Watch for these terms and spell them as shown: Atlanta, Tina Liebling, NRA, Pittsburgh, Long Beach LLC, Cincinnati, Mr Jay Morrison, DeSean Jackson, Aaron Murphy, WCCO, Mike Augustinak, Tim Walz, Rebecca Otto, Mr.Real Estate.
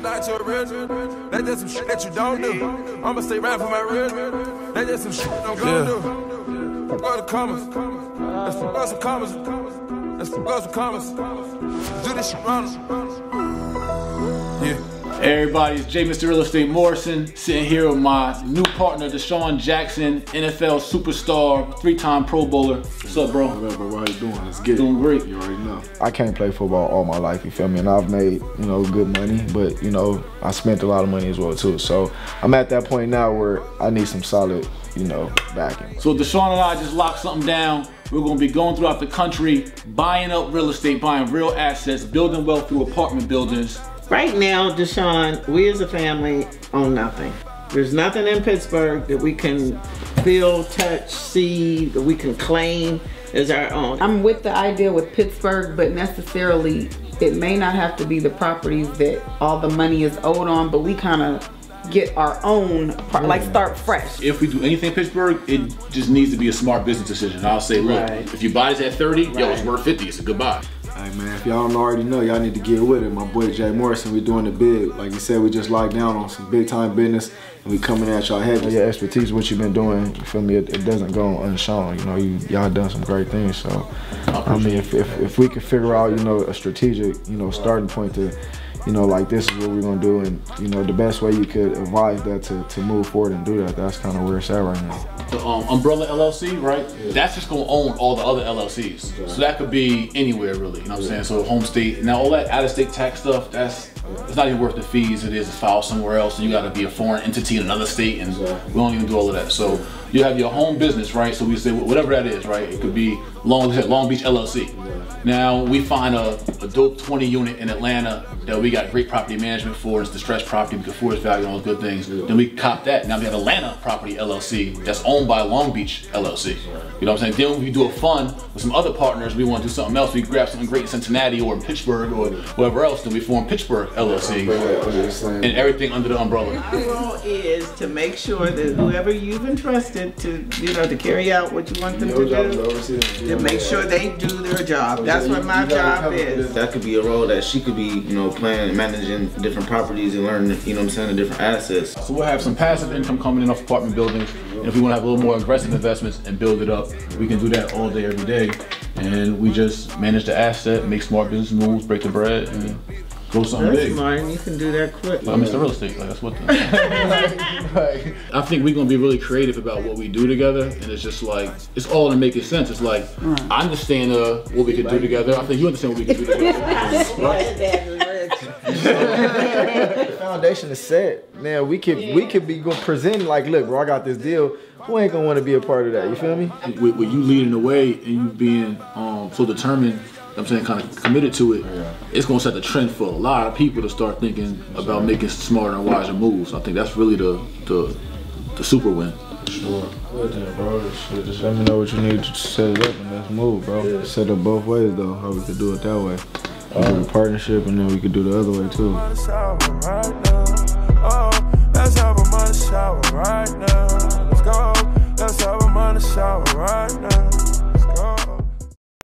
Not your original. That's just some shit that you don't do. I'ma stay right for my original. That's just some shit I'm gonna do. Go to commas. Let's go some commas. Let's go some commas. Do this shit around us. Yeah. Hey everybody, it's J. Mr. Real Estate Morrison sitting here with my new partner, DeSean Jackson, NFL superstar, three-time Pro Bowler. What's up, bro? What's up, bro? How you doing? Let's get it. Doing great. You already know. I can't play football all my life, you feel me? And I've made, you know, good money, but, you know, I spent a lot of money as well, too. So I'm at that point now where I need some solid, you know, backing. So DeSean and I just locked something down. We're going to be going throughout the country, buying up real estate, buying real assets, building wealth through apartment buildings. Right now, DeSean, we as a family own nothing. There's nothing in Pittsburgh that we can feel, touch, see, that we can claim as our own. I'm with the idea with Pittsburgh, but necessarily it may not have to be the properties that all the money is owed on, but we kind of get our own, like start fresh. If we do anything in Pittsburgh, it just needs to be a smart business decision. I'll say, look, if you buy this at 30, yo, it's worth 50, it's a good buy. Hey man, if y'all don't already know, y'all need to get with it. My boy Jay Morrison, we doing it big. Like you said, we just locked down on some big time business and we coming at y'all heavy. Your expertise, what you've been doing, you feel me, it doesn't go unshown. You know, y'all done some great things. So, I mean, if we could figure out, you know, a strategic, you know, starting point to, you know, like this is what we're gonna do, and you know, the best way you could advise that to move forward and do that, that's kind of where it's at right now. The Umbrella LLC, right? Yeah. That's just gonna own all the other LLCs. Exactly. So that could be anywhere really, you know what I'm saying? So home state, now all that out-of-state tax stuff, that's, it's not even worth the fees it is to file somewhere else, and you gotta be a foreign entity in another state, and we don't even do all of that. So you have your home business, right? So we say whatever that is, right? It could be Long Beach LLC. Yeah. Now we find a dope 20 unit in Atlanta that we got great property management for, it's distressed property, we can force value on those good things. Yeah. Then we cop that, now we have Atlanta Property LLC that's owned by Long Beach LLC. You know what I'm saying? Then we do a fund with some other partners, we want to do something else, we grab something great in Cincinnati or in Pittsburgh or wherever else, then we form Pittsburgh LLC and everything under the umbrella. Our role is to make sure that whoever you've entrusted to, you know, to carry out what you want them to do, to make sure they do their job. That's what my job is. That could be a role that she could be, you know, playing, managing different properties and learning, you know what I'm saying, the different assets. So we'll have some passive income coming in off apartment buildings. And if we want to have a little more aggressive investments and build it up, we can do that all day, every day. And we just manage the asset, make smart business moves, break the bread, and go something big. That's smart, and you can do that quick. Like, Mr. Real Estate, like, that's what the... Right. I think we're going to be really creative about what we do together, and it's just like, it's all to make it sense. It's like, I understand what we could do together. I think you understand what we could do together. Right? The foundation is set. Man, we could be going presenting like, look, bro, I got this deal. Who ain't gonna want to be a part of that? You feel me? With you leading the way and you being so determined, I'm saying, kind of committed to it, it's gonna set the trend for a lot of people to start thinking about making smarter and wiser moves. I think that's really the super win. Sure. Good then, bro. Just let me know what you need to set it up and let's move, bro. Yeah. Set up both ways though. How we could do it that way. A partnership, and then we could do the other way too. Let's have a money shower right now. Let's go. Let's have a money shower right now.